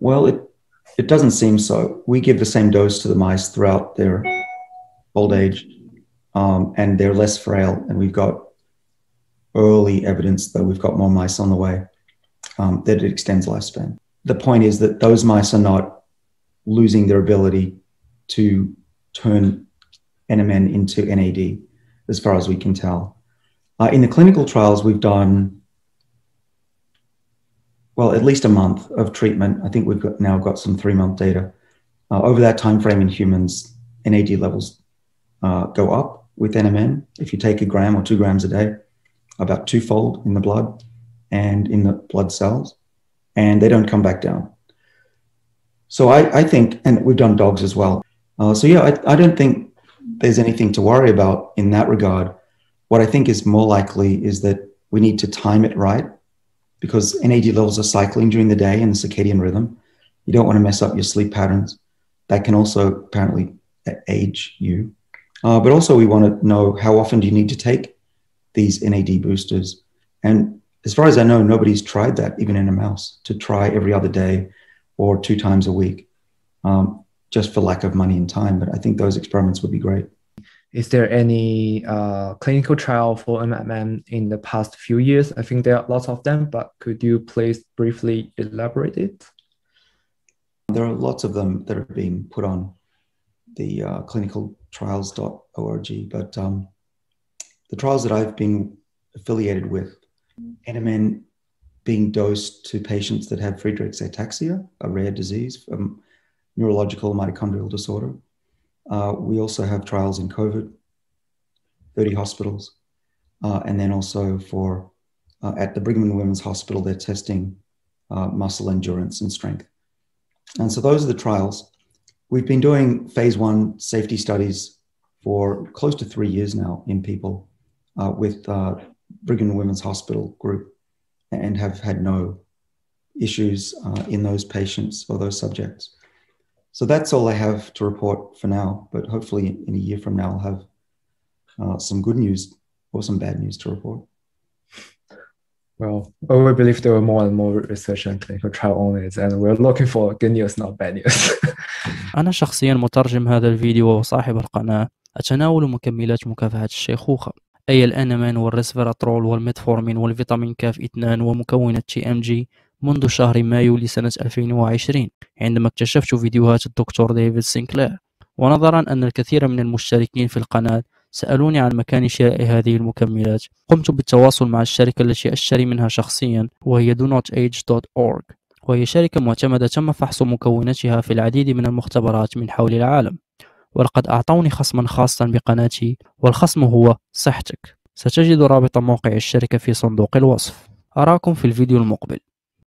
Well, it doesn't seem so. We give the same dose to the mice throughout their old age, and they're less frail. And we've got early evidence that we've got more mice on the way, that it extends lifespan. The point is that those mice are not losing their ability to turn NMN into NAD, as far as we can tell. In the clinical trials, we've done, well, at least a month of treatment. I think we've now got some 3-month data. Over that time frame in humans, NAD levels go up with NMN. If you take 1 gram or 2 grams a day, about 2-fold in the blood and in the blood cells, and they don't come back down. So I think, and we've done dogs as well. So yeah, I don't think there's anything to worry about in that regard. What I think is more likely is that we need to time it right, because NAD levels are cycling during the day in the circadian rhythm. You don't want to mess up your sleep patterns. That can also apparently age you. But also we want to know how often do you need to take these NAD boosters. And as far as I know, nobody's tried that, even in a mouse, to try every other day or 2 times a week, just for lack of money and time. But I think those experiments would be great. Is there any clinical trial for NMN in the past few years? I think there are lots of them, but could you please briefly elaborate it? There are lots of them that are being put on the clinicaltrials.org, but the trials that I've been affiliated with, NMN being dosed to patients that have Friedrich's ataxia, a rare disease, neurological mitochondrial disorder. We also have trials in COVID, 30 hospitals, and then also for at the Brigham and the Women's Hospital, they're testing muscle endurance and strength. And so those are the trials. We've been doing phase 1 safety studies for close to 3 years now in people with Brigham and Women's Hospital group, and have had no issues in those patients or those subjects. So that's all I have to report for now, but hopefully in a year from now, I'll have some good news or some bad news to report. Well, we believe there are more and more research and clinical trial on it, and we're looking for good news, not bad news. أنا شخصيا مترجم هذا الفيديو وصاحب القناة. أتناول مكملات مكافحة الشيخوخة، أي الأنمان والريسفيراترول والميتفورمين والفيتامين كاف 2 ومكونة TMG. منذ شهر مايو لسنة 2020 عندما اكتشفت فيديوهات الدكتور ديفيد سينكلير، ونظرا أن الكثير من المشتركين في القناة سألوني عن مكان شراء هذه المكملات، قمت بالتواصل مع الشركة التي أشتري منها شخصيا، وهي donotage.org، وهي شركة معتمدة تم فحص مكوناتها في العديد من المختبرات من حول العالم، ولقد أعطوني خصما خاصا بقناتي، والخصم هو سهتك. ستجد رابط موقع الشركة في صندوق الوصف. أراكم في الفيديو المقبل.